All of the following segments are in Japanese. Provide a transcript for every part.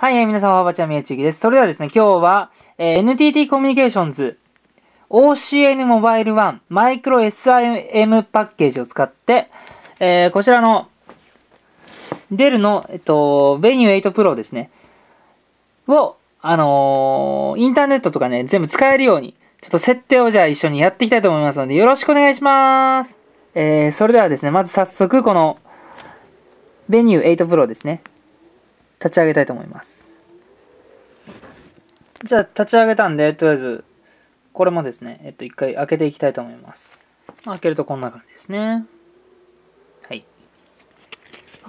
はい、皆さん、おはばちゃみやちゆきです。それではですね、今日は、NTT Communications OCN Mobile One マイクロ SIM パッケージを使って、こちらの Dell の、Venue 8 Pro ですね、を、インターネットとかね、全部使えるように、ちょっと設定をじゃあ一緒にやっていきたいと思いますので、よろしくお願いします。それではですね、まず早速、この Venue 8 Pro ですね。立ち上げたいと思います。じゃあ、立ち上げたんで、とりあえず、これもですね、一回開けていきたいと思います。開けるとこんな感じですね。はい。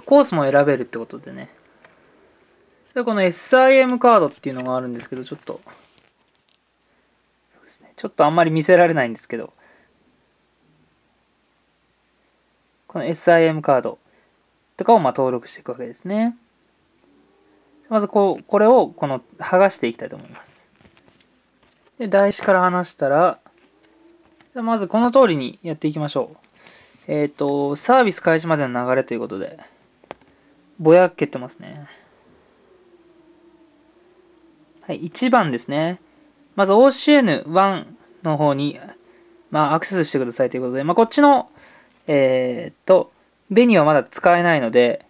コースも選べるってことでね。で、この SIM カードっていうのがあるんですけど、ちょっと、そうですね、ちょっとあんまり見せられないんですけど、この SIM カードとかをまあ登録していくわけですね。まずこれをこの剥がしていきたいと思います。で、台紙から離したら、じゃあまずこの通りにやっていきましょう。サービス開始までの流れということで、ぼやけてますね。はい、1番ですね。まず OCN1 の方に、まあ、アクセスしてくださいということで、まあ、こっちの、Venue はまだ使えないので、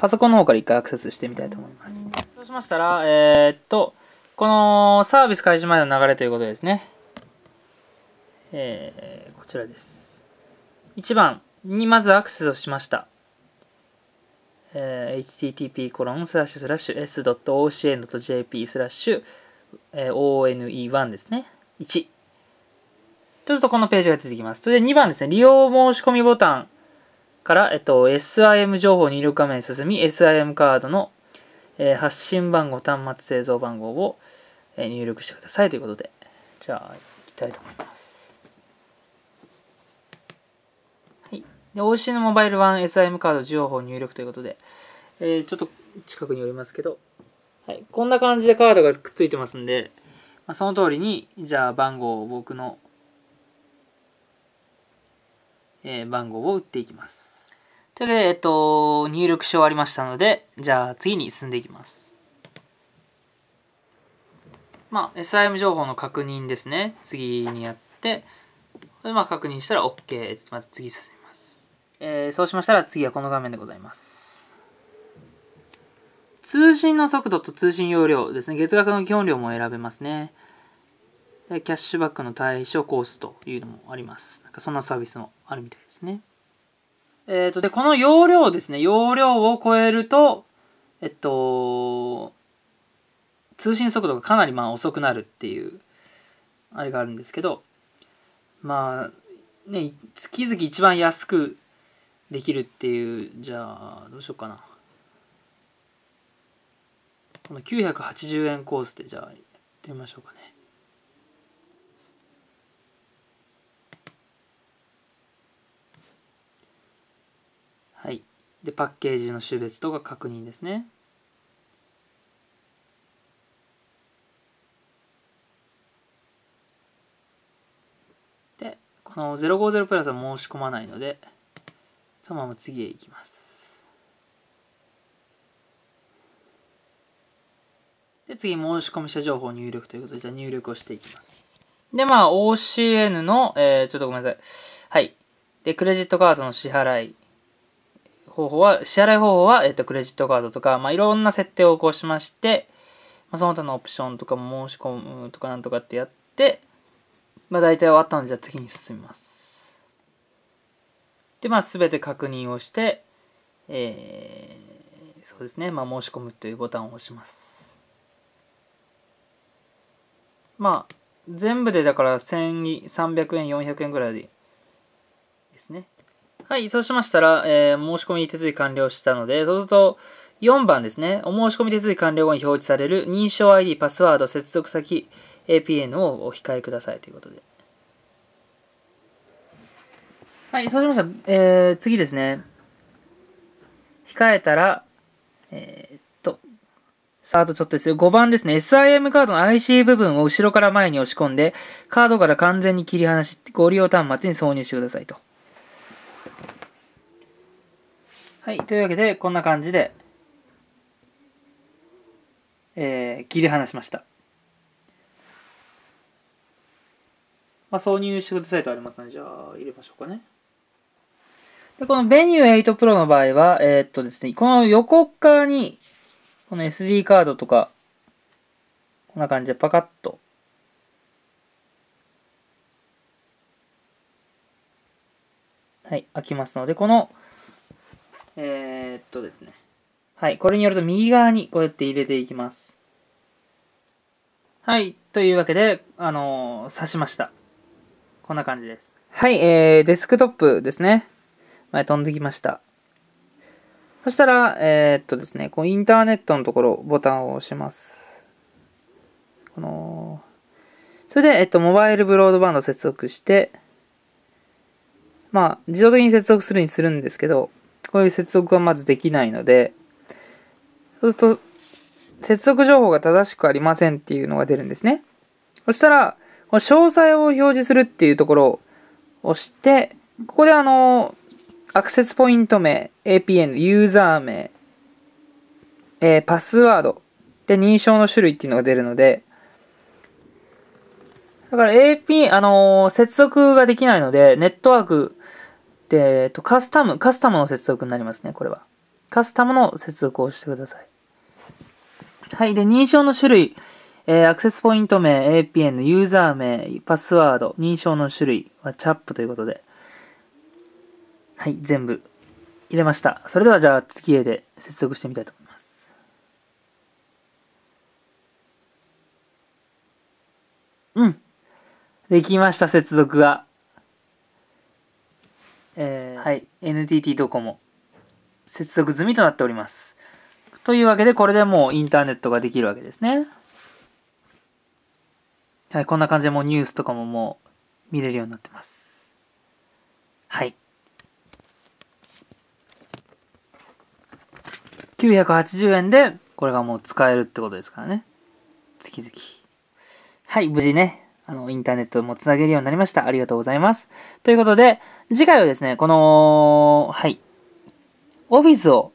パソコンの方から一回アクセスしてみたいと思います。そうしましたら、このサービス開始前の流れということですね。こちらです。1番にまずアクセスをしました。http://s.ocn.jp/one ですね。1。ちょっとこのページが出てきます。それで2番ですね。利用申し込みボタン。から、SIM 情報入力画面に進み、SIM カードの、発信番号、端末製造番号を、入力してくださいということで、じゃあ、いきたいと思います。はい。で、OCN モバイル1 SIM カード情報入力ということで、ちょっと近くに寄りますけど、はい。こんな感じでカードがくっついてますんで、まあ、その通りに、じゃあ、番号を僕の、番号を打っていきます。というわけで、入力し終わりましたので、じゃあ次に進んでいきます。まあ、SIM 情報の確認ですね。次にやって、まあ、確認したら OK。また次進みます。そうしましたら次はこの画面でございます。通信の速度と通信容量ですね。月額の基本料も選べますね。で、キャッシュバックの対象コースというのもあります。なんかそんなサービスもあるみたいですね。で、この容量ですね。容量を超えると、通信速度がかなりまあ遅くなるっていう、あれがあるんですけど、まあ、ね、月々一番安くできるっていう、じゃあ、どうしようかな。この980円コースで、じゃあ、やってみましょうかね。はい。で、パッケージの種別とか確認ですね。で、この050プラスは申し込まないので、そのまま次へ行きます。で、次、申し込み者情報入力ということで、じゃあ入力をしていきます。で、まあ、OCN の、ちょっとごめんなさい。はい。で、クレジットカードの支払い。支払い方法は、クレジットカードとか、まあ、いろんな設定をこうしまして、まあ、その他のオプションとかも申し込むとかなんとかってやって、まあ、大体終わったので、じゃあ次に進みます。で、まあ、すべて確認をして、そうですね、まあ、申し込むというボタンを押します。まあ、全部でだから1300円、400円ぐらいでですね。はい、そうしましたら、申し込み手続き完了したので、そうすると4番ですね、お申し込み手続き完了後に表示される認証 ID、パスワード、接続先、APN をお控えくださいということで。はい、そうしましたら、次ですね、控えたら、あとちょっとですよ。5番ですね。SIM カードの IC 部分を後ろから前に押し込んで、カードから完全に切り離し、ご利用端末に挿入してくださいと。はい、というわけで、こんな感じで、切り離しました。挿入してくださいとありますので、じゃあ入れましょうかね。で、この Venue 8 Pro の場合は、ですね、この横側に、この SD カードとか、こんな感じでパカッと、はい、開きますので、この、ですね、はい、これによると右側にこうやって入れていきます。はい、というわけで、挿しました。こんな感じです。はい、デスクトップですね。前飛んできました。そしたら、ですね、こうインターネットのところ、ボタンを押します。それで、モバイルブロードバンドを接続して、まあ、自動的に接続するにするんですけど、こういう接続はまずできないので、そうすると、接続情報が正しくありませんっていうのが出るんですね。そしたら、この詳細を表示するっていうところを押して、ここでアクセスポイント名、APN、ユーザー名、パスワード、で、認証の種類っていうのが出るので、だから 接続ができないので、ネットワークで、カスタムの接続になりますね、これは。カスタムの接続を押してください。はい、で、認証の種類。アクセスポイント名、APN、ユーザー名、パスワード、認証の種類はチャップということで。はい、全部入れました。それではじゃあ次へで接続してみたいと思います。うん。できました、接続が。はい、NTT ドコモ。接続済みとなっております。というわけで、これでもうインターネットができるわけですね。はい、こんな感じでもうニュースとかももう見れるようになってます。はい。980円でこれがもう使えるってことですからね。月々。はい、無事ね、インターネットもつなげるようになりました。ありがとうございます。ということで、次回はですね、この、はい、Office を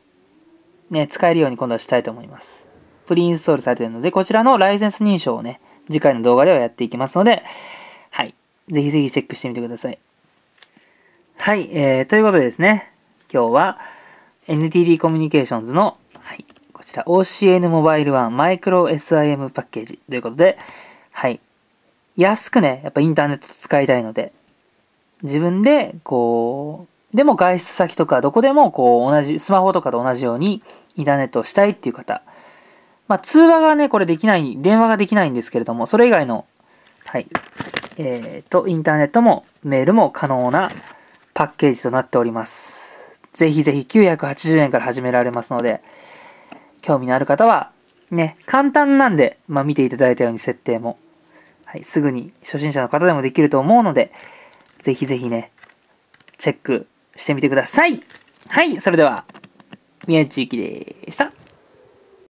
ね、使えるように今度はしたいと思います。プリインストールされているので、こちらのライセンス認証をね、次回の動画ではやっていきますので、はい。ぜひぜひチェックしてみてください。はい。ということでですね、今日は NTT Communications の、はい、こちら OCN Mobile One マイクロ SIM パッケージということで、はい。安くね、やっぱインターネット使いたいので、自分で、こう、でも外出先とかどこでも、こう、同じ、スマホとかと同じようにインターネットをしたいっていう方、まあ、通話がね、これできない、電話ができないんですけれども、それ以外の、はい、インターネットもメールも可能なパッケージとなっております。ぜひぜひ980円から始められますので、興味のある方は、ね、簡単なんで、まあ、見ていただいたように設定も、はい、すぐに初心者の方でもできると思うので、ぜひぜひね、チェックしてみてください。はい、それでは、宮内ゆきでした。